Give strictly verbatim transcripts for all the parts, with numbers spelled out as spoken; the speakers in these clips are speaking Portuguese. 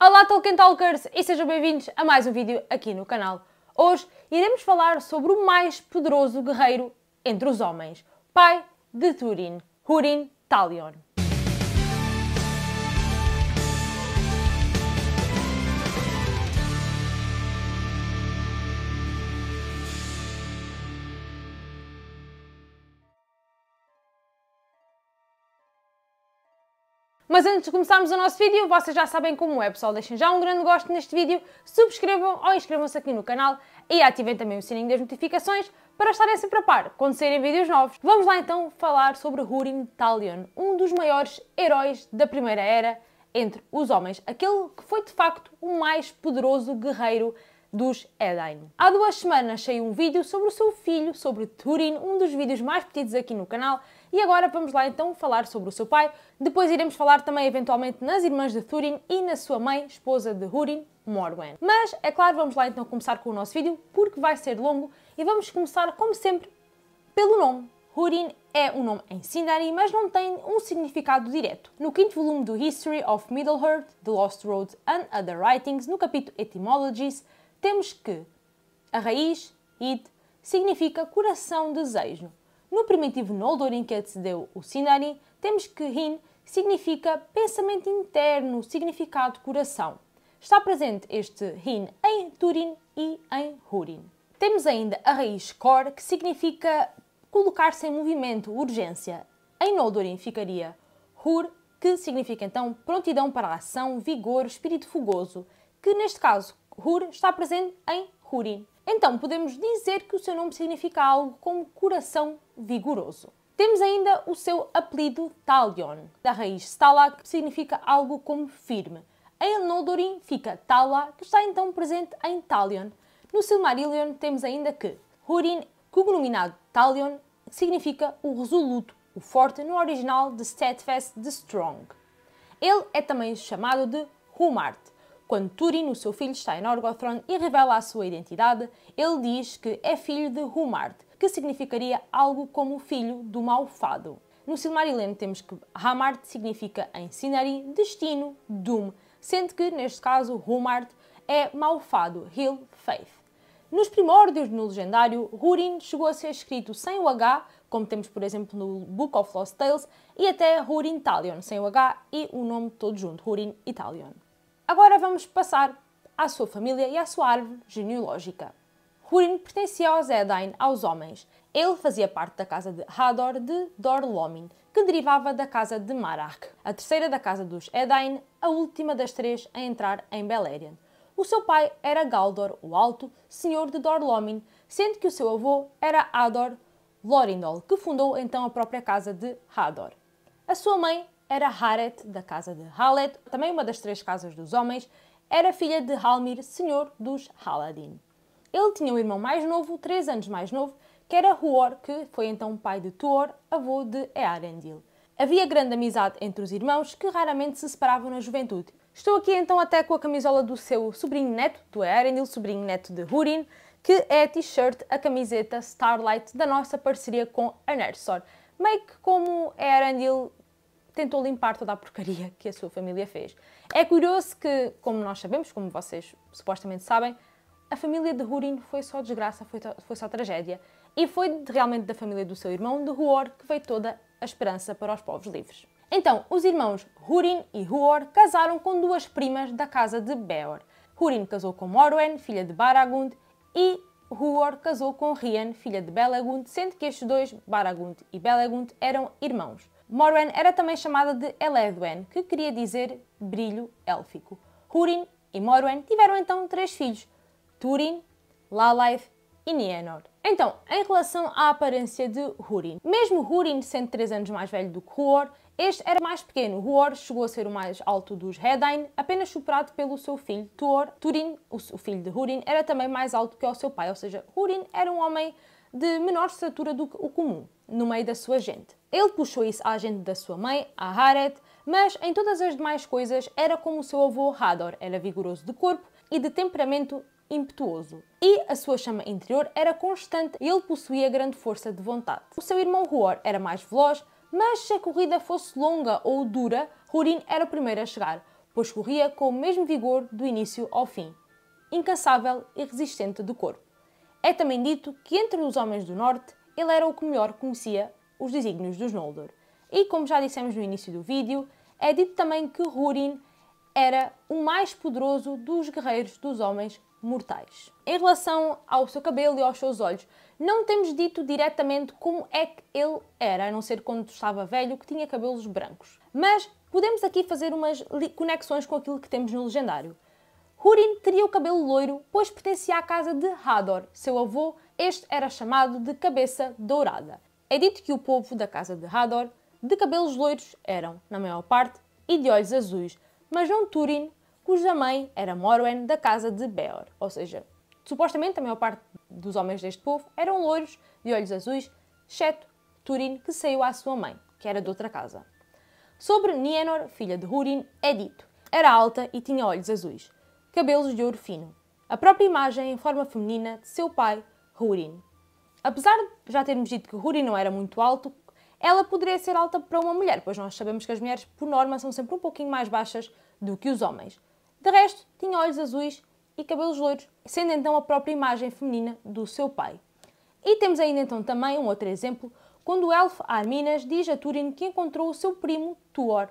Olá Tolkien Talkers e sejam bem-vindos a mais um vídeo aqui no canal. Hoje iremos falar sobre o mais poderoso guerreiro entre os homens, pai de Túrin, Húrin Thalion. Mas antes de começarmos o nosso vídeo, vocês já sabem como é, pessoal. Deixem já um grande gosto neste vídeo, subscrevam ou inscrevam-se aqui no canal e ativem também o sininho das notificações para estarem sempre a par quando saírem vídeos novos. Vamos lá então falar sobre Húrin Thalion, um dos maiores heróis da Primeira Era entre os homens. Aquele que foi de facto o mais poderoso guerreiro dos Edain. Há duas semanas saiu um vídeo sobre o seu filho, sobre Túrin, um dos vídeos mais pedidos aqui no canal, e agora vamos lá então falar sobre o seu pai. Depois iremos falar também eventualmente nas irmãs de Túrin e na sua mãe, esposa de Húrin, Morwen. Mas, é claro, vamos lá então começar com o nosso vídeo, porque vai ser longo, e vamos começar, como sempre, pelo nome. Húrin é um nome em Sindarin, mas não tem um significado direto. No quinto volume do History of Middle-earth, The Lost Roads and Other Writings, no capítulo Etymologies, temos que a raiz, id, significa coração, desejo. No primitivo Noldorin, que antecedeu o Sindarin, temos que hin significa pensamento interno, significado coração. Está presente este hin em Túrin e em Húrin. Temos ainda a raiz cor, que significa colocar-se em movimento, urgência. Em Noldorin ficaria hur, que significa então prontidão para a ação, vigor, espírito fogoso, que neste caso Hur está presente em Húrin. Então, podemos dizer que o seu nome significa algo como coração vigoroso. Temos ainda o seu apelido Talion, da raiz Stala, que significa algo como firme. Em Noldorin fica Tala, que está então presente em Talion. No Silmarillion temos ainda que Húrin, cognominado Talion, significa o resoluto, o forte, no original de Steadfast, de Strong. Ele é também chamado de Humart. Quando Túrin, o seu filho, está em Nargothrond e revela a sua identidade, ele diz que é filho de Humart, que significaria algo como filho do malfado. No Silmarillion temos que Humart significa, em Sindarin, destino, doom, sendo que, neste caso, Humart é malfado, Hill Faith. Nos primórdios no Legendário, Húrin chegou a ser escrito sem o H, como temos, por exemplo, no Book of Lost Tales, e até Húrin Thalion, sem o H e o nome todo junto, Húrin e Thalion. Agora vamos passar à sua família e à sua árvore genealógica. Húrin pertencia aos Edain, aos homens. Ele fazia parte da casa de Hador de Dor Lomin, que derivava da casa de Marach, a terceira da casa dos Edain, a última das três a entrar em Beleriand. O seu pai era Galdor, o Alto, senhor de Dor Lomin, sendo que o seu avô era Hador Lorindol, que fundou então a própria casa de Hador. A sua mãe era Haret, da casa de Halet, também uma das três casas dos homens, era filha de Halmir, senhor dos Haladin. Ele tinha um irmão mais novo, três anos mais novo, que era Huor, que foi então pai de Tuor, avô de Earendil. Havia grande amizade entre os irmãos, que raramente se separavam na juventude. Estou aqui então até com a camisola do seu sobrinho-neto, do Earendil, sobrinho-neto de Húrin, que é a t-shirt, a camiseta Starlight da nossa parceria com a Nerdsor. Meio que como Earendil tentou limpar toda a porcaria que a sua família fez. É curioso que, como nós sabemos, como vocês supostamente sabem, a família de Húrin foi só desgraça, foi, foi só tragédia. E foi realmente da família do seu irmão, de Huor, que veio toda a esperança para os povos livres. Então, os irmãos Húrin e Huor casaram com duas primas da casa de Beor. Húrin casou com Morwen, filha de Baragund, e Huor casou com Rian, filha de Belagund, sendo que estes dois, Baragund e Belagund, eram irmãos. Morwen era também chamada de Eledwen, que queria dizer brilho élfico. Húrin e Morwen tiveram então três filhos, Túrin, Lalaith e Nienor. Então, em relação à aparência de Húrin, mesmo Húrin sendo três anos mais velho do que Huor, este era mais pequeno. Huor chegou a ser o mais alto dos Edain, apenas superado pelo seu filho Tuor. Túrin, o filho de Húrin, era também mais alto que o seu pai, ou seja, Húrin era um homem de menor estatura do que o comum, no meio da sua gente. Ele puxou isso à gente da sua mãe, a Haret, mas em todas as demais coisas era como o seu avô Hador, era vigoroso de corpo e de temperamento impetuoso. E a sua chama interior era constante e ele possuía grande força de vontade. O seu irmão Huor era mais veloz, mas se a corrida fosse longa ou dura, Húrin era o primeiro a chegar. pois corria com o mesmo vigor do início ao fim, incansável e resistente do corpo. É também dito que entre os homens do norte ele era o que melhor conhecia os desígnios dos Noldor. E como já dissemos no início do vídeo, é dito também que Húrin era o mais poderoso dos guerreiros dos homens mortais. Em relação ao seu cabelo e aos seus olhos, não temos dito diretamente como é que ele era, a não ser quando estava velho, que tinha cabelos brancos. Mas podemos aqui fazer umas conexões com aquilo que temos no Legendário. Húrin teria o cabelo loiro, pois pertencia à casa de Hador, seu avô. Este era chamado de Cabeça Dourada. É dito que o povo da casa de Hador, de cabelos loiros, eram, na maior parte, e de olhos azuis, mas não Túrin, cuja mãe era Morwen, da casa de Beor. Ou seja, supostamente a maior parte dos homens deste povo eram loiros, de olhos azuis, exceto Túrin, que saiu à sua mãe, que era de outra casa. Sobre Nienor, filha de Húrin, é dito: era alta e tinha olhos azuis, cabelos de ouro fino, a própria imagem em forma feminina de seu pai, Húrin. Apesar de já termos dito que Húrin não era muito alto, ela poderia ser alta para uma mulher, pois nós sabemos que as mulheres, por norma, são sempre um pouquinho mais baixas do que os homens. De resto, tinha olhos azuis e cabelos loiros, sendo então a própria imagem feminina do seu pai. E temos ainda então também um outro exemplo, quando o elfo Arminas diz a Túrin que encontrou o seu primo Tuor,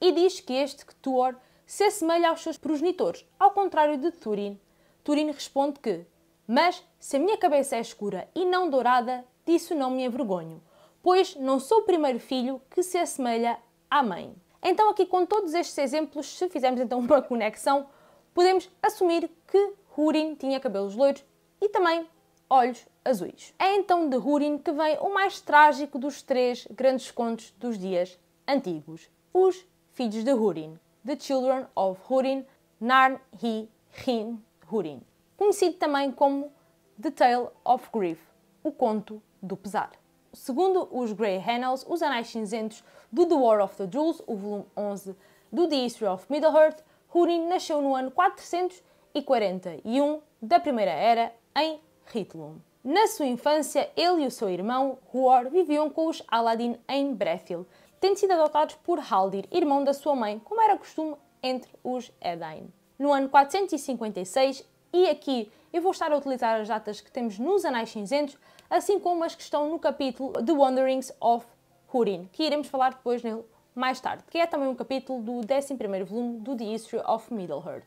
e diz que este, que Tuor, se assemelha aos seus progenitores, ao contrário de Túrin. Túrin responde que: mas, se a minha cabeça é escura e não dourada, disso não me envergonho, pois não sou o primeiro filho que se assemelha à mãe. Então aqui, com todos estes exemplos, se fizermos então uma conexão, podemos assumir que Húrin tinha cabelos loiros e também olhos azuis. É então de Húrin que vem o mais trágico dos três grandes contos dos dias antigos, os Filhos de Húrin, The Children of Húrin, Narn hi Hin Húrin, conhecido também como The Tale of Grief, o Conto do Pesar. Segundo os Grey Annals, os Anais Cinzentos do The War of the Jewels, o volume onze do The History of Middle-earth, Húrin nasceu no ano quatrocentos e quarenta e um da Primeira Era, em Hithlum. Na sua infância, ele e o seu irmão, Huor, viviam com os Aladin em Brethil, tendo sido adotados por Haldir, irmão da sua mãe, como era costume entre os Edain. No ano quatrocentos e cinquenta e seis, e aqui eu vou estar a utilizar as datas que temos nos Anais Cinzentos, assim como as que estão no capítulo The Wanderings of Húrin, que iremos falar depois nele mais tarde, que é também um capítulo do décimo primeiro volume do The History of Middle-earth.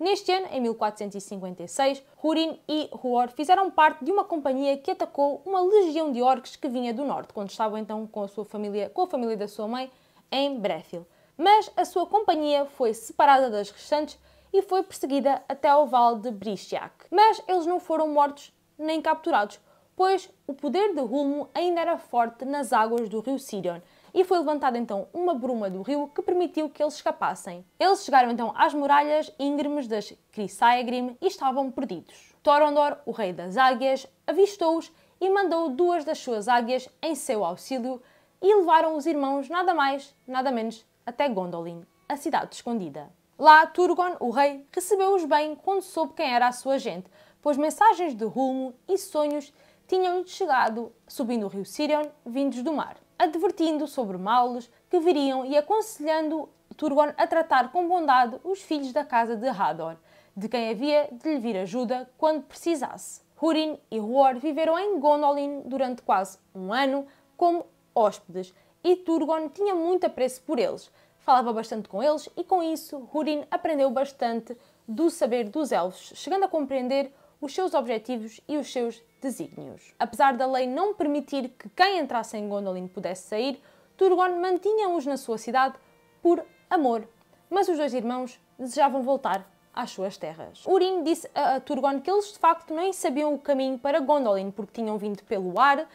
Neste ano, em mil quatrocentos e cinquenta e seis, Húrin e Huor fizeram parte de uma companhia que atacou uma legião de orques que vinha do norte, quando estavam então com a sua família, com a família da sua mãe, em Brethil. Mas a sua companhia foi separada das restantes e foi perseguida até ao vale de Brishak. Mas eles não foram mortos nem capturados, pois o poder de Hulmo ainda era forte nas águas do rio Sirion, e foi levantada então uma bruma do rio que permitiu que eles escapassem. Eles chegaram então às muralhas íngremes das Crisaegrim e estavam perdidos. Torondor, o rei das águias, avistou-os e mandou duas das suas águias em seu auxílio, e levaram os irmãos nada mais, nada menos, até Gondolin, a cidade escondida. Lá, Turgon, o rei, recebeu-os bem quando soube quem era a sua gente, pois mensagens de Hulmo e sonhos tinham-lhe chegado subindo o rio Sirion, vindos do mar, advertindo sobre males que viriam e aconselhando Turgon a tratar com bondade os filhos da casa de Hador, de quem havia de lhe vir ajuda quando precisasse. Húrin e Huor viveram em Gondolin durante quase um ano como hóspedes, e Turgon tinha muito apreço por eles, falava bastante com eles, e com isso Húrin aprendeu bastante do saber dos elfos, chegando a compreender os seus objetivos e os seus desígnios. Apesar da lei não permitir que quem entrasse em Gondolin pudesse sair, Turgon mantinha-os na sua cidade por amor, mas os dois irmãos desejavam voltar às suas terras. Húrin disse a Turgon que eles de facto nem sabiam o caminho para Gondolin, porque tinham vindo pelo ar uh,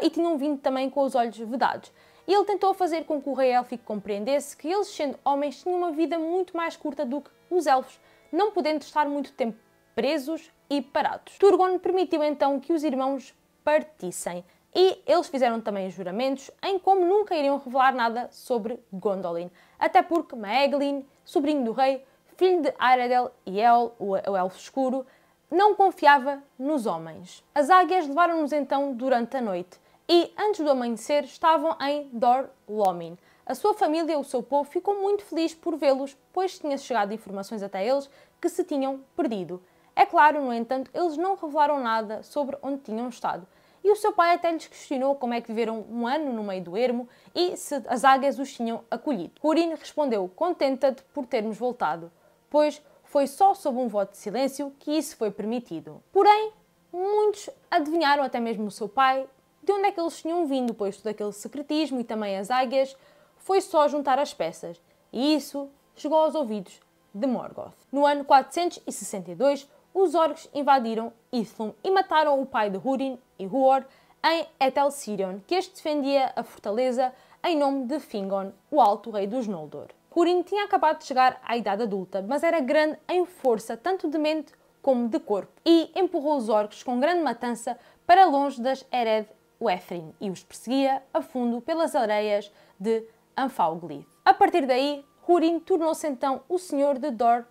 e tinham vindo também com os olhos vedados. E ele tentou fazer com que o rei élfico compreendesse que eles, sendo homens, tinham uma vida muito mais curta do que os elfos, não podendo estar muito tempo presos e parados. Turgon permitiu então que os irmãos partissem, e eles fizeram também juramentos em como nunca iriam revelar nada sobre Gondolin, até porque Maeglin, sobrinho do rei, filho de Aredel e El, o elfo escuro, não confiava nos homens. As águias levaram-nos então durante a noite, e antes do amanhecer estavam em Dor Lomin, A sua família e o seu povo ficam muito felizes por vê-los, pois tinha chegado informações até eles que se tinham perdido. É claro, no entanto, eles não revelaram nada sobre onde tinham estado. E o seu pai até lhes questionou como é que viveram um ano no meio do ermo e se as águias os tinham acolhido. Húrin respondeu: contenta-te por termos voltado, pois foi só sob um voto de silêncio que isso foi permitido. Porém, muitos adivinharam, até mesmo o seu pai, de onde é que eles tinham vindo, pois todo aquele secretismo e também as águias foi só juntar as peças, e isso chegou aos ouvidos de Morgoth. No ano quatrocentos e sessenta e dois, os orcs invadiram Hithlum e mataram o pai de Húrin e Huor em Etelcirion, que este defendia a fortaleza em nome de Fingon, o alto rei dos Noldor. Húrin tinha acabado de chegar à idade adulta, mas era grande em força, tanto de mente como de corpo, e empurrou os orcs com grande matança para longe das Ered Uethrin e os perseguia a fundo pelas areias de Anfaulglith. A partir daí, Húrin tornou-se então o senhor de Dor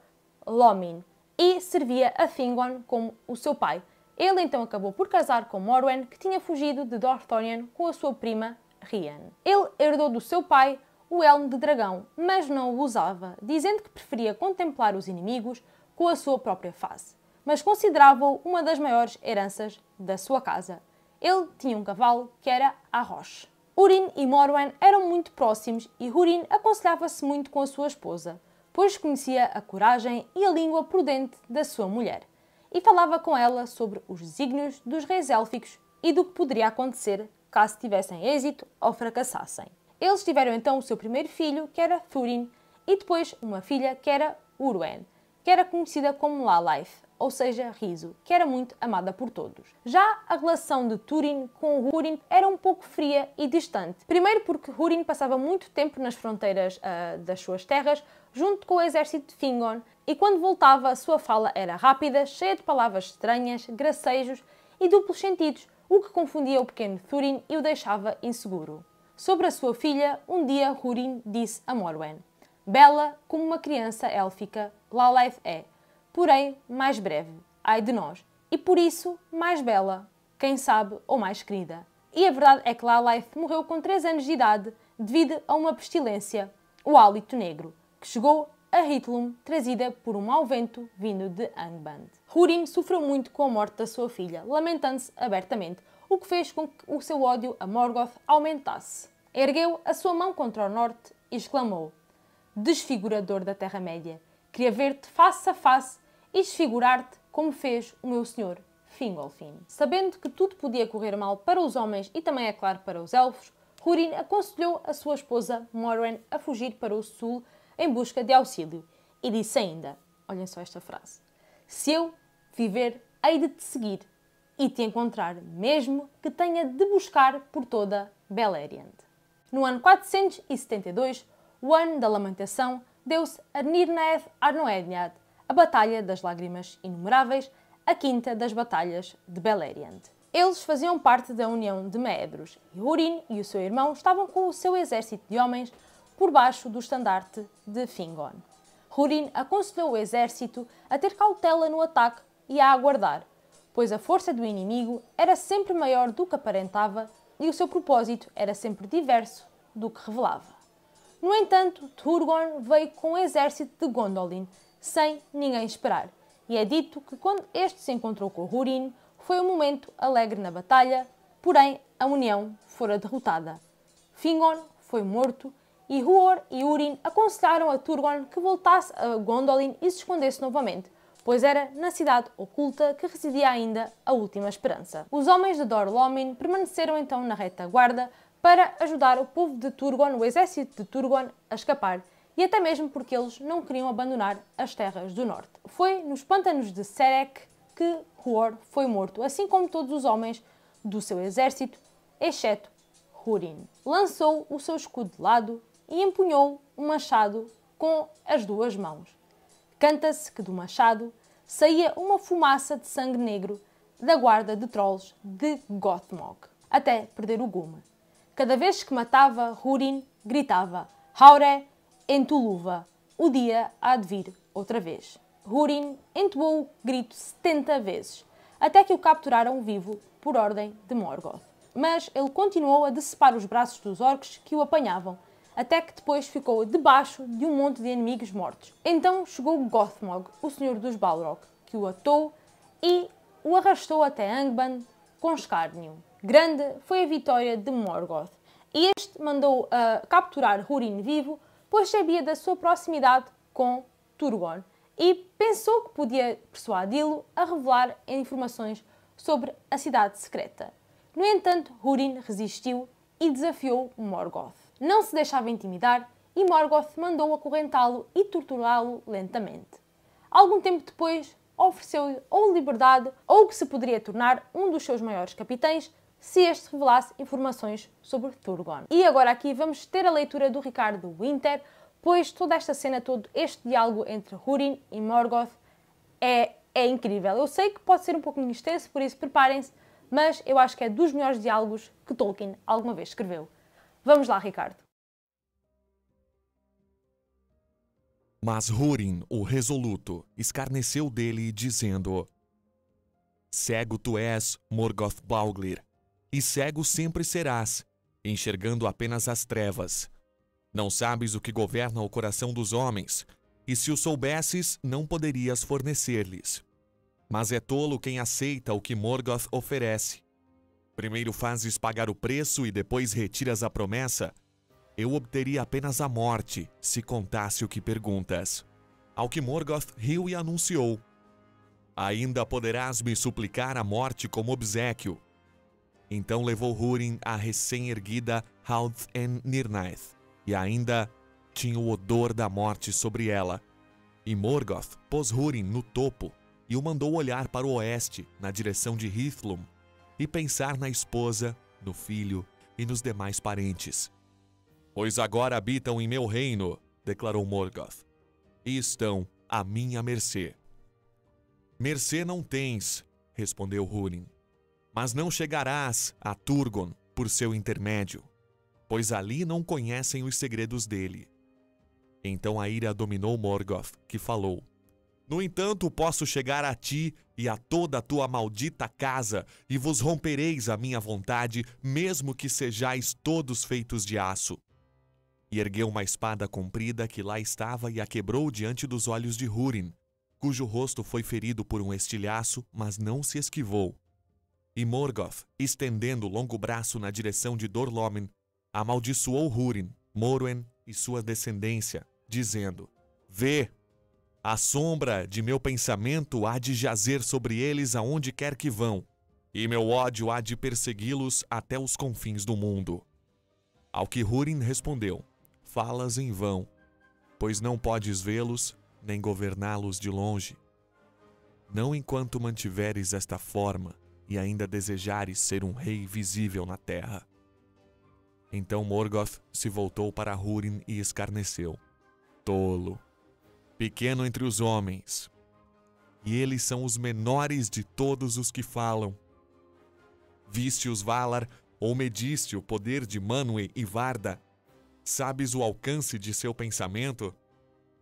Lomin e servia a Fingon como o seu pai. Ele então acabou por casar com Morwen, que tinha fugido de Dorthorion com a sua prima Rhiann. Ele herdou do seu pai o elmo de dragão, mas não o usava, dizendo que preferia contemplar os inimigos com a sua própria face, mas considerava-o uma das maiores heranças da sua casa. Ele tinha um cavalo que era a Roche. Húrin e Morwen eram muito próximos e Húrin aconselhava-se muito com a sua esposa, pois conhecia a coragem e a língua prudente da sua mulher, e falava com ela sobre os desígnios dos reis élficos e do que poderia acontecer caso tivessem êxito ou fracassassem. Eles tiveram então o seu primeiro filho, que era Túrin, e depois uma filha, que era Morwen, que era conhecida como Lalaith, ou seja, riso, que era muito amada por todos. Já a relação de Túrin com Húrin era um pouco fria e distante. Primeiro porque Húrin passava muito tempo nas fronteiras uh, das suas terras, junto com o exército de Fingon, e quando voltava a sua fala era rápida, cheia de palavras estranhas, gracejos e duplos sentidos, o que confundia o pequeno Túrin e o deixava inseguro. Sobre a sua filha, um dia Húrin disse a Morwen: bela como uma criança élfica, Lalaith é, porém mais breve, ai de nós, e por isso mais bela, quem sabe, ou mais querida. E a verdade é que Lalaith morreu com três anos de idade devido a uma pestilência, o hálito negro, que chegou a Hithlum, trazida por um mau vento vindo de Angband. Húrin sofreu muito com a morte da sua filha, lamentando-se abertamente, o que fez com que o seu ódio a Morgoth aumentasse. Ergueu a sua mão contra o norte e exclamou: desfigurador da Terra-média, queria ver-te face a face e desfigurar-te como fez o meu senhor Fingolfin. Sabendo que tudo podia correr mal para os homens e também, é claro, para os elfos, Húrin aconselhou a sua esposa Morwen a fugir para o sul em busca de auxílio, e disse ainda, olhem só esta frase: se eu viver, hei de te seguir e te encontrar, mesmo que tenha de buscar por toda Beleriand. No ano quatrocentos e setenta e dois, o ano da lamentação, deu-se a Nirnaeth Arnoedniad, a Batalha das Lágrimas Inumeráveis, a quinta das Batalhas de Beleriand. Eles faziam parte da União de Maedros, e Húrin e o seu irmão estavam com o seu exército de homens por baixo do estandarte de Fingon. Húrin aconselhou o exército a ter cautela no ataque e a aguardar, pois a força do inimigo era sempre maior do que aparentava e o seu propósito era sempre diverso do que revelava. No entanto, Turgon veio com o exército de Gondolin, sem ninguém esperar, e é dito que quando este se encontrou com Húrin, foi um momento alegre na batalha, porém a União fora derrotada. Fingon foi morto e Huor e Húrin aconselharam a Turgon que voltasse a Gondolin e se escondesse novamente, pois era na cidade oculta que residia ainda a última esperança. Os homens de Dor Lomin permaneceram então na retaguarda para ajudar o povo de Turgon, o exército de Turgon, a escapar, e até mesmo porque eles não queriam abandonar as terras do norte. Foi nos pântanos de Serek que Huor foi morto, assim como todos os homens do seu exército, exceto Húrin. Lançou o seu escudo de lado e empunhou um machado com as duas mãos. Canta-se que do machado saía uma fumaça de sangue negro da guarda de trolls de Gothmog, até perder o gume. Cada vez que matava, Húrin gritava: Haure entuluva, o dia há de vir outra vez. Húrin entoou o grito setenta vezes, até que o capturaram vivo por ordem de Morgoth. Mas ele continuou a decepar os braços dos orcs que o apanhavam, até que depois ficou debaixo de um monte de inimigos mortos. Então chegou Gothmog, o senhor dos Balrog, que o atou e o arrastou até Angband com escárnio. Grande foi a vitória de Morgoth, e este mandou uh, capturar Húrin vivo, pois sabia da sua proximidade com Turgon, e pensou que podia persuadi-lo a revelar informações sobre a cidade secreta. No entanto, Húrin resistiu e desafiou Morgoth. Não se deixava intimidar e Morgoth mandou acorrentá-lo e torturá-lo lentamente. Algum tempo depois, ofereceu-lhe ou liberdade ou que se poderia tornar um dos seus maiores capitães se este revelasse informações sobre Turgon. E agora aqui vamos ter a leitura do Ricardo Winter, pois toda esta cena, todo este diálogo entre Húrin e Morgoth é, é incrível. Eu sei que pode ser um pouquinho extenso, por isso preparem-se, mas eu acho que é dos melhores diálogos que Tolkien alguma vez escreveu. Vamos lá, Ricardo. Mas Húrin, o resoluto, escarneceu dele, dizendo: Cego tu és, Morgoth Bauglir, e cego sempre serás, enxergando apenas as trevas. Não sabes o que governa o coração dos homens, e se o soubesses, não poderias fornecer-lhes. Mas é tolo quem aceita o que Morgoth oferece. Primeiro fazes pagar o preço e depois retiras a promessa. Eu obteria apenas a morte, se contasse o que perguntas. Ao que Morgoth riu e anunciou: Ainda poderás me suplicar a morte como obséquio. Então levou Húrin a recém-erguida Halth en Nirnaeth, e ainda tinha o odor da morte sobre ela. E Morgoth pôs Húrin no topo, e o mandou olhar para o oeste, na direção de Hithlum, e pensar na esposa, no filho e nos demais parentes. Pois agora habitam em meu reino, declarou Morgoth, e estão à minha mercê. Mercê não tens, respondeu Húrin, mas não chegarás a Turgon por seu intermédio, pois ali não conhecem os segredos dele. Então a ira dominou Morgoth, que falou: No entanto, posso chegar a ti e a toda a tua maldita casa, e vos rompereis a minha vontade, mesmo que sejais todos feitos de aço. E ergueu uma espada comprida que lá estava e a quebrou diante dos olhos de Húrin, cujo rosto foi ferido por um estilhaço, mas não se esquivou. E Morgoth, estendendo o longo braço na direção de Dor Lomin, amaldiçoou Húrin, Morwen e sua descendência, dizendo: Vê! A sombra de meu pensamento há de jazer sobre eles aonde quer que vão, e meu ódio há de persegui-los até os confins do mundo. Ao que Húrin respondeu: Falas em vão, pois não podes vê-los nem governá-los de longe. Não enquanto mantiveres esta forma e ainda desejares ser um rei visível na terra. Então Morgoth se voltou para Húrin e escarneceu: Tolo! Pequeno entre os homens, e eles são os menores de todos os que falam. Viste os Valar, ou mediste o poder de Manwë e Varda? Sabes o alcance de seu pensamento?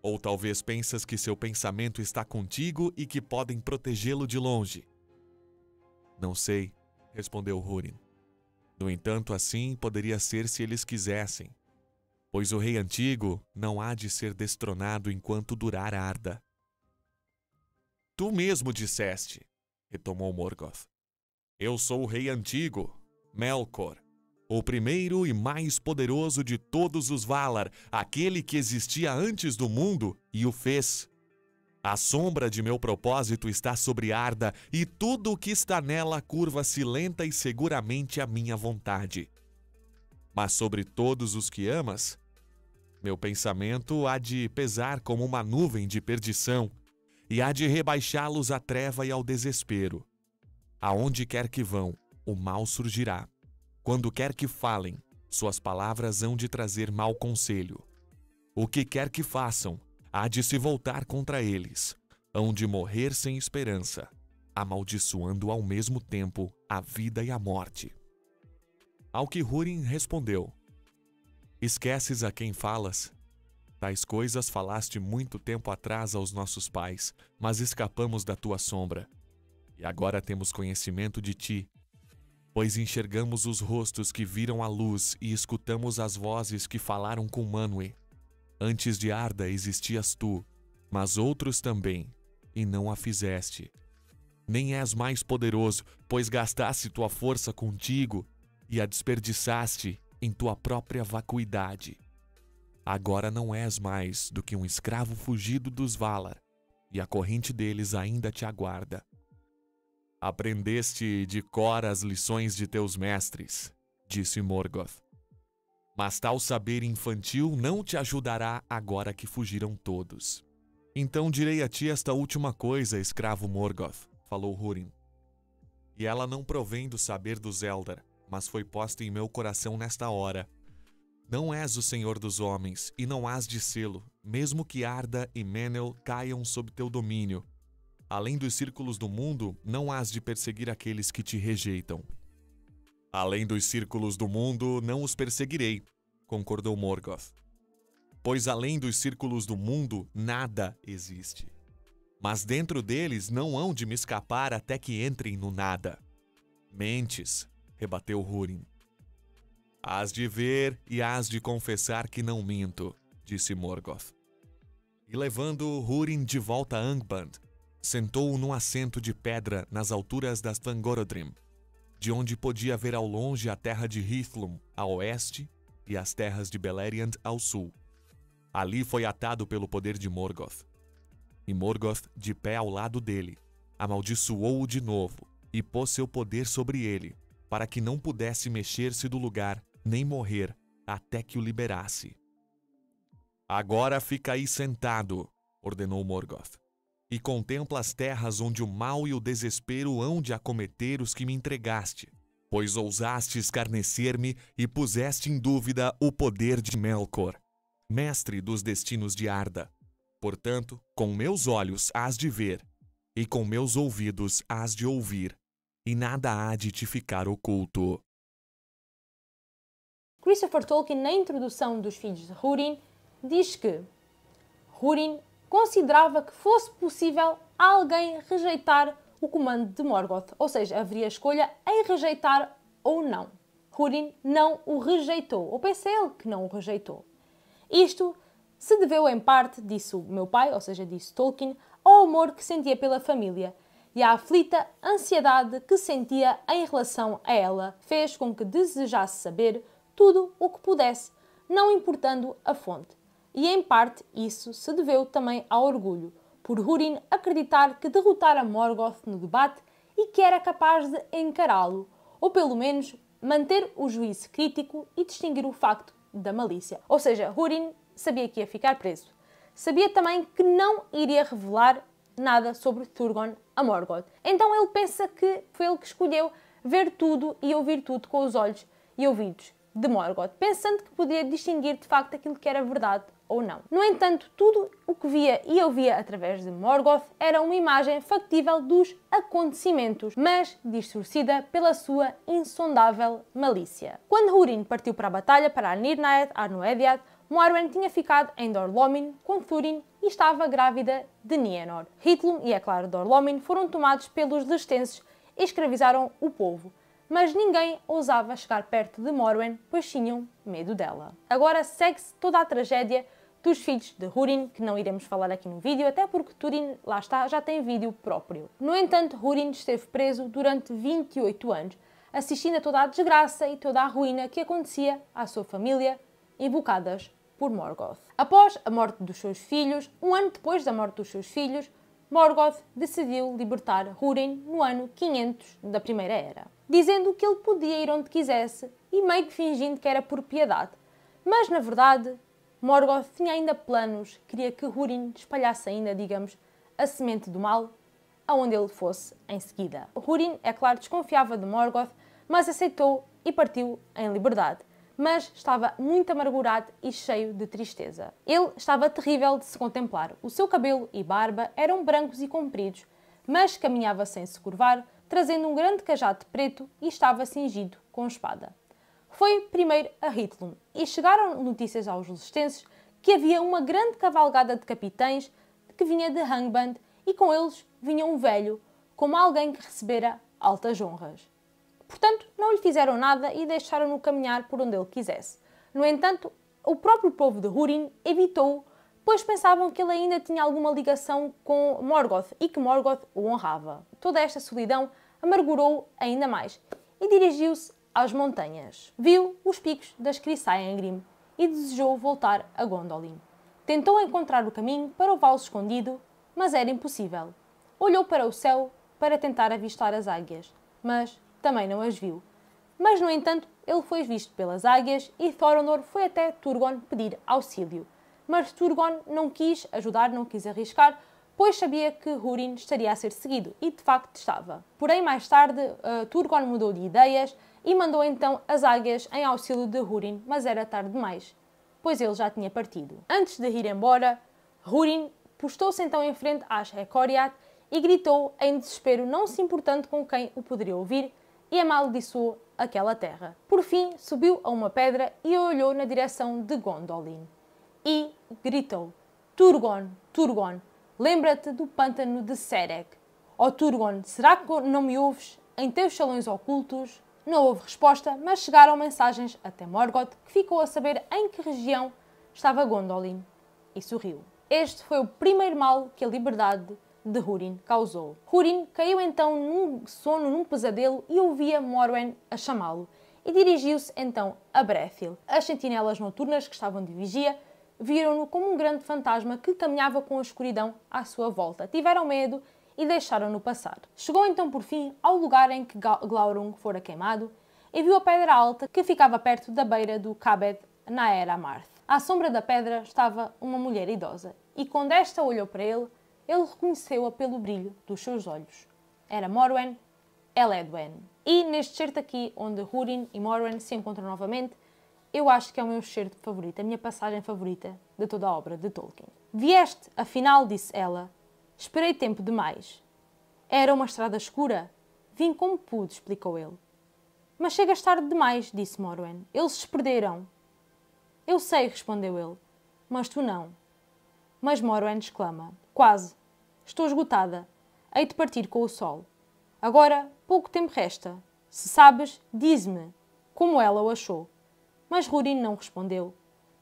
Ou talvez pensas que seu pensamento está contigo e que podem protegê-lo de longe? Não sei, respondeu Húrin. No entanto, assim poderia ser se eles quisessem. Pois o rei antigo não há de ser destronado enquanto durar a Arda. Tu mesmo disseste, retomou Morgoth. Eu sou o rei antigo, Melkor, o primeiro e mais poderoso de todos os Valar, aquele que existia antes do mundo e o fez. A sombra de meu propósito está sobre Arda, e tudo o que está nela curva-se lenta e seguramente à minha vontade. Mas sobre todos os que amas, meu pensamento há de pesar como uma nuvem de perdição, e há de rebaixá-los à treva e ao desespero. Aonde quer que vão, o mal surgirá. Quando quer que falem, suas palavras hão de trazer mau conselho. O que quer que façam, há de se voltar contra eles. Hão de morrer sem esperança, amaldiçoando ao mesmo tempo a vida e a morte. Ao que Húrin respondeu: Esqueces a quem falas? Tais coisas falaste muito tempo atrás aos nossos pais, mas escapamos da tua sombra. E agora temos conhecimento de ti. Pois enxergamos os rostos que viram a luz e escutamos as vozes que falaram com Manwë. Antes de Arda existias tu, mas outros também, e não a fizeste. Nem és mais poderoso, pois gastaste tua força contigo e a desperdiçaste em tua própria vacuidade. Agora não és mais do que um escravo fugido dos Valar, e a corrente deles ainda te aguarda. Aprendeste de cor as lições de teus mestres, disse Morgoth. Mas tal saber infantil não te ajudará agora que fugiram todos. Então direi a ti esta última coisa, escravo Morgoth, falou Húrin. E ela não provém do saber dos Eldar, mas foi posta em meu coração nesta hora. Não és o senhor dos homens, e não hás de sê-lo, mesmo que Arda e Menel caiam sob teu domínio. Além dos círculos do mundo, não hás de perseguir aqueles que te rejeitam. Além dos círculos do mundo, não os perseguirei, concordou Morgoth. Pois além dos círculos do mundo, nada existe. Mas dentro deles não hão de me escapar até que entrem no nada. Mentes, rebateu Húrin. Hás de ver e hás de confessar que não minto, disse Morgoth. E levando Húrin de volta a Angband, sentou-o num assento de pedra nas alturas das Thangorodrim, de onde podia ver ao longe a terra de Hithlum, a oeste, e as terras de Beleriand, ao sul. Ali foi atado pelo poder de Morgoth. E Morgoth, de pé ao lado dele, amaldiçoou-o de novo, e pôs seu poder sobre ele, para que não pudesse mexer-se do lugar, nem morrer, até que o liberasse. Agora fica aí sentado, ordenou Morgoth. E contempla as terras onde o mal e o desespero hão de acometer os que me entregaste, pois ousaste escarnecer-me e puseste em dúvida o poder de Melkor, mestre dos destinos de Arda. Portanto, com meus olhos hás de ver, e com meus ouvidos hás de ouvir, e nada há de te ficar oculto. Christopher Tolkien, na introdução dos Filhos de Húrin, diz que Húrin considerava que fosse possível alguém rejeitar o comando de Morgoth, ou seja, haveria escolha em rejeitar ou não. Húrin não o rejeitou, ou pensei ele que não o rejeitou. Isto se deveu em parte, disse o meu pai, ou seja, disse Tolkien, ao amor que sentia pela família e à aflita ansiedade que sentia em relação a ela, fez com que desejasse saber tudo o que pudesse, não importando a fonte. E, em parte, isso se deveu também ao orgulho, por Húrin acreditar que derrotara Morgoth no debate e que era capaz de encará-lo, ou pelo menos manter o juízo crítico e distinguir o facto da malícia. Ou seja, Húrin sabia que ia ficar preso. Sabia também que não iria revelar nada sobre Turgon a Morgoth. Então ele pensa que foi ele que escolheu ver tudo e ouvir tudo com os olhos e ouvidos de Morgoth, pensando que podia distinguir de facto aquilo que era verdade ou não. No entanto, tudo o que via e ouvia através de Morgoth era uma imagem factível dos acontecimentos, mas distorcida pela sua insondável malícia. Quando Húrin partiu para a batalha para Anir-Naed, Ar-Noediad, Morwen tinha ficado em Dor Lomin com Túrin e estava grávida de Nienor. Hithlum e, é claro, Dor Lomin foram tomados pelos Lestenses e escravizaram o povo, mas ninguém ousava chegar perto de Morwen, pois tinham medo dela. Agora segue-se toda a tragédia dos filhos de Húrin, que não iremos falar aqui no vídeo, até porque Túrin, lá está, já tem vídeo próprio. No entanto, Húrin esteve preso durante vinte e oito anos, assistindo a toda a desgraça e toda a ruína que acontecia à sua família, invocadas por Morgoth. Após a morte dos seus filhos, um ano depois da morte dos seus filhos, Morgoth decidiu libertar Húrin no ano quinhentos da Primeira Era, dizendo que ele podia ir onde quisesse e meio que fingindo que era por piedade. Mas, na verdade, Morgoth tinha ainda planos, queria que Húrin espalhasse ainda, digamos, a semente do mal aonde ele fosse em seguida. Húrin, é claro, desconfiava de Morgoth, mas aceitou e partiu em liberdade. Mas estava muito amargurado e cheio de tristeza. Ele estava terrível de se contemplar. O seu cabelo e barba eram brancos e compridos, mas caminhava sem se curvar, trazendo um grande cajado preto e estava cingido com espada. Foi primeiro a Hithlum e chegaram notícias aos Lestenses que havia uma grande cavalgada de capitães que vinha de Angband e com eles vinha um velho, como alguém que recebera altas honras. Portanto, não lhe fizeram nada e deixaram-no caminhar por onde ele quisesse. No entanto, o próprio povo de Húrin evitou-o, pois pensavam que ele ainda tinha alguma ligação com Morgoth e que Morgoth o honrava. Toda esta solidão amargurou-o ainda mais e dirigiu-se às montanhas. Viu os picos das Crisaengrim e desejou voltar a Gondolin. Tentou encontrar o caminho para o vale escondido, mas era impossível. Olhou para o céu para tentar avistar as águias, mas também não as viu. Mas, no entanto, ele foi visto pelas águias e Thorondor foi até Turgon pedir auxílio. Mas Turgon não quis ajudar, não quis arriscar, pois sabia que Húrin estaria a ser seguido, e de facto estava. Porém, mais tarde, uh, Turgon mudou de ideias e mandou então as águias em auxílio de Húrin, mas era tarde demais, pois ele já tinha partido. Antes de ir embora, Húrin postou-se então em frente a Ashekhoriat e gritou em desespero, não se importando com quem o poderia ouvir, e amaldiçoou aquela terra. Por fim, subiu a uma pedra e olhou na direção de Gondolin. E gritou: Turgon, Turgon, lembra-te do pântano de Serek. Ó oh, Turgon, será que não me ouves em teus salões ocultos? Não houve resposta, mas chegaram mensagens até Morgoth, que ficou a saber em que região estava Gondolin, e sorriu. Este foi o primeiro mal que a liberdade de Húrin causou. Húrin caiu então num sono, num pesadelo, e ouvia Morwen a chamá-lo, e dirigiu-se então a Brethil. As sentinelas noturnas que estavam de vigia viram-no como um grande fantasma que caminhava com a escuridão à sua volta. Tiveram medo e deixaram-no passar. Chegou então por fim ao lugar em que Glaurung fora queimado e viu a pedra alta que ficava perto da beira do Cabed na Era Marth. À sombra da pedra estava uma mulher idosa e quando esta olhou para ele, ele reconheceu-a pelo brilho dos seus olhos. Era Morwen Eledwen. E neste certo aqui, onde Húrin e Morwen se encontram novamente, eu acho que é o meu certo favorito, a minha passagem favorita de toda a obra de Tolkien. Vieste, afinal, disse ela. Esperei tempo demais. Era uma estrada escura. Vim como pude, explicou ele. Mas chegas tarde demais, disse Morwen. Eles se perderam. Eu sei, respondeu ele. Mas tu não. Mas Morwen exclama. Quase. Estou esgotada. Hei de partir com o sol. Agora, pouco tempo resta. Se sabes, diz-me como ela o achou. Mas Húrin não respondeu.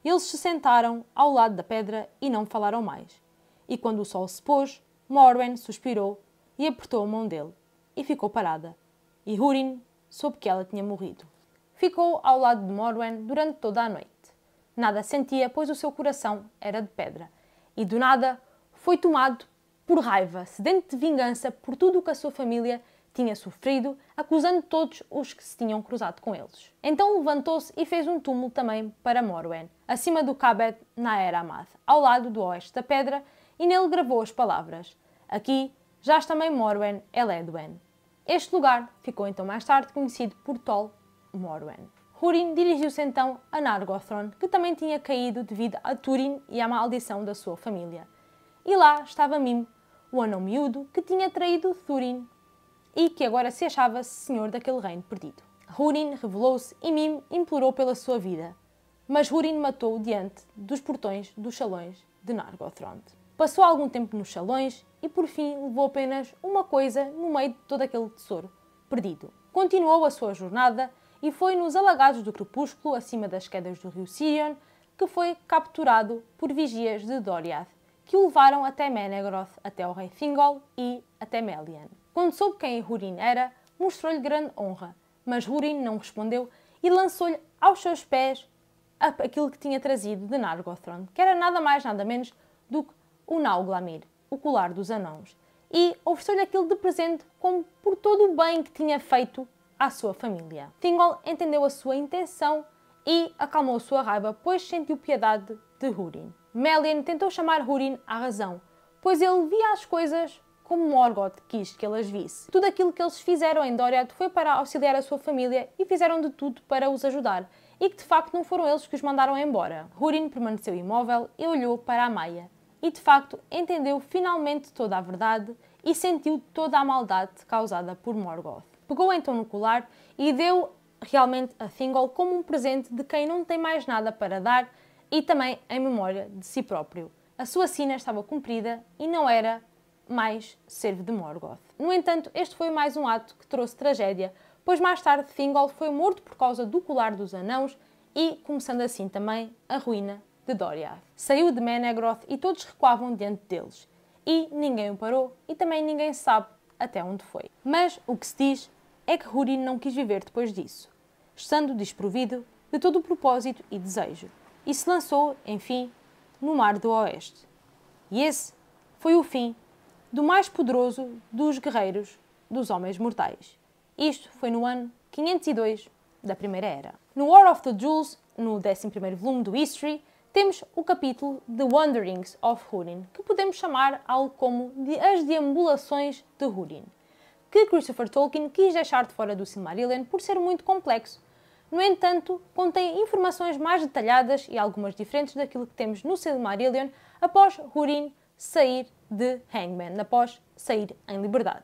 Eles se sentaram ao lado da pedra e não falaram mais. E quando o sol se pôs, Morwen suspirou e apertou a mão dele. E ficou parada. E Húrin soube que ela tinha morrido. Ficou ao lado de Morwen durante toda a noite. Nada sentia, pois o seu coração era de pedra. E do nada foi tomado por raiva, sedente de vingança por tudo o que a sua família tinha sofrido, acusando todos os que se tinham cruzado com eles. Então levantou-se e fez um túmulo também para Morwen, acima do Cabed na Era Amath, ao lado do oeste da pedra, e nele gravou as palavras. Aqui jaz também Morwen Eledwen. Este lugar ficou então mais tarde conhecido por Tol Morwen. Húrin dirigiu-se então a Nargothrond, que também tinha caído devido a Túrin e à maldição da sua família. E lá estava Mim, o anão miúdo, que tinha traído Túrin e que agora se achava senhor daquele reino perdido. Húrin revelou-se e Mim implorou pela sua vida, mas Húrin matou-o diante dos portões dos salões de Nargothrond. Passou algum tempo nos salões e por fim levou apenas uma coisa no meio de todo aquele tesouro perdido. Continuou a sua jornada e foi nos alagados do crepúsculo, acima das quedas do rio Sirion, que foi capturado por vigias de Doriath, que o levaram até Menegroth, até o rei Thingol e até Melian. Quando soube quem Húrin era, mostrou-lhe grande honra, mas Húrin não respondeu e lançou-lhe aos seus pés aquilo que tinha trazido de Nargothrond, que era nada mais nada menos do que o Nauglamir, o colar dos anãos, e ofereceu-lhe aquilo de presente como por todo o bem que tinha feito à sua família. Thingol entendeu a sua intenção e acalmou a sua raiva, pois sentiu piedade de Húrin. Melian tentou chamar Húrin à razão, pois ele via as coisas como Morgoth quis que elas visse. Tudo aquilo que eles fizeram em Doriath foi para auxiliar a sua família e fizeram de tudo para os ajudar, e que de facto não foram eles que os mandaram embora. Húrin permaneceu imóvel e olhou para a Maia, e de facto entendeu finalmente toda a verdade e sentiu toda a maldade causada por Morgoth. Pegou então no colar e deu realmente a Thingol como um presente de quem não tem mais nada para dar e também em memória de si próprio. A sua sina estava cumprida e não era mais servo de Morgoth. No entanto, este foi mais um ato que trouxe tragédia, pois mais tarde Thingol foi morto por causa do colar dos anãos e, começando assim também, a ruína de Doriath. Saiu de Menegroth e todos recuavam diante deles. E ninguém o parou e também ninguém sabe até onde foi. Mas o que se diz é que Húrin não quis viver depois disso, estando desprovido de todo o propósito e desejo, e se lançou, enfim, no Mar do Oeste. E esse foi o fim do mais poderoso dos guerreiros dos homens mortais. Isto foi no ano quinhentos e dois da Primeira Era. No War of the Jewels, no décimo primeiro volume do History, temos o capítulo The Wanderings of Húrin, que podemos chamar algo como de As Deambulações de Húrin, que Christopher Tolkien quis deixar de fora do Silmarillion por ser muito complexo. No entanto, contém informações mais detalhadas e algumas diferentes daquilo que temos no Silmarillion após Húrin sair de Hangman, após sair em liberdade.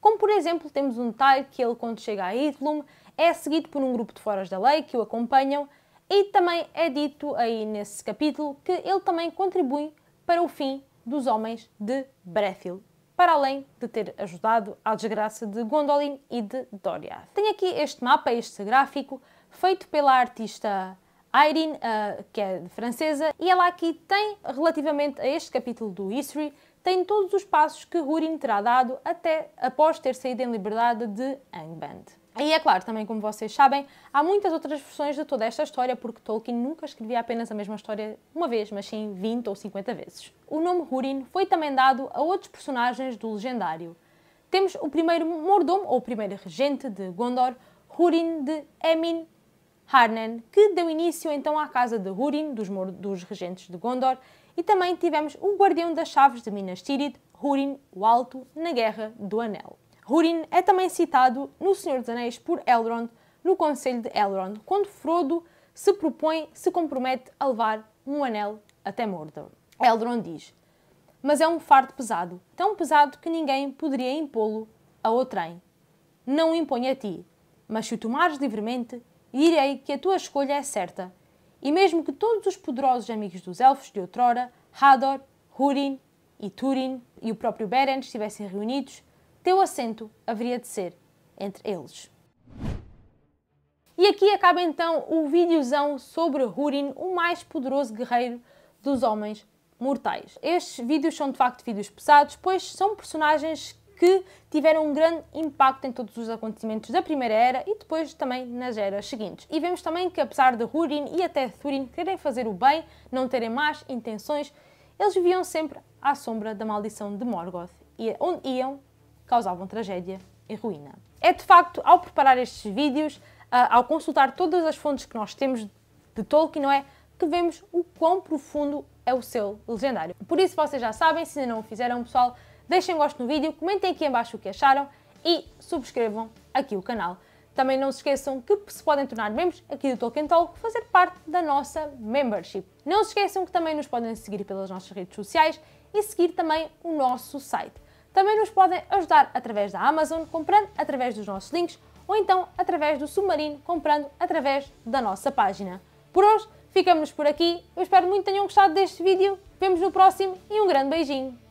Como, por exemplo, temos um detalhe que ele, quando chega a Hithlum, é seguido por um grupo de foras da lei que o acompanham, e também é dito aí nesse capítulo que ele também contribui para o fim dos homens de Brethil, para além de ter ajudado à desgraça de Gondolin e de Doriath. Tenho aqui este mapa, este gráfico, feito pela artista Irene, uh, que é francesa, e ela aqui tem, relativamente a este capítulo do History, tem todos os passos que Húrin terá dado até após ter saído em liberdade de Angband. E é claro, também como vocês sabem, há muitas outras versões de toda esta história, porque Tolkien nunca escrevia apenas a mesma história uma vez, mas sim vinte ou cinquenta vezes. O nome Húrin foi também dado a outros personagens do Legendário. Temos o primeiro mordomo, ou primeiro regente de Gondor, Húrin de Emin Harnan, que deu início então à casa de Húrin, dos, dos regentes de Gondor, e também tivemos o guardião das chaves de Minas Tirith, Húrin o Alto, na Guerra do Anel. Húrin é também citado no Senhor dos Anéis por Elrond, no Conselho de Elrond, quando Frodo se propõe, se compromete a levar um anel até Mordor. Elrond diz, mas é um fardo pesado, tão pesado que ninguém poderia impô-lo a outrem. Não o imponho a ti, mas se o tomares livremente, direi que a tua escolha é certa. E mesmo que todos os poderosos amigos dos elfos de outrora, Hador, Húrin e Túrin e o próprio Beren estivessem reunidos, teu assento haveria de ser entre eles. E aqui acaba então o videozão sobre Húrin, o mais poderoso guerreiro dos homens mortais. Estes vídeos são de facto vídeos pesados, pois são personagens que tiveram um grande impacto em todos os acontecimentos da Primeira Era e depois também nas eras seguintes. E vemos também que apesar de Húrin e até Túrin quererem fazer o bem, não terem más intenções, eles viviam sempre à sombra da maldição de Morgoth e onde iam, causavam tragédia e ruína. É de facto, ao preparar estes vídeos, ao consultar todas as fontes que nós temos de Tolkien, não é, que vemos o quão profundo é o seu legendário. Por isso vocês já sabem, se ainda não o fizeram, pessoal, deixem um gosto no vídeo, comentem aqui em baixo o que acharam e subscrevam aqui o canal. Também não se esqueçam que se podem tornar membros aqui do Tolkien Talk, fazer parte da nossa membership. Não se esqueçam que também nos podem seguir pelas nossas redes sociais e seguir também o nosso site. Também nos podem ajudar através da Amazon, comprando através dos nossos links, ou então através do Submarino, comprando através da nossa página. Por hoje, ficamos por aqui. Eu espero muito que tenham gostado deste vídeo. Vemos no próximo e um grande beijinho.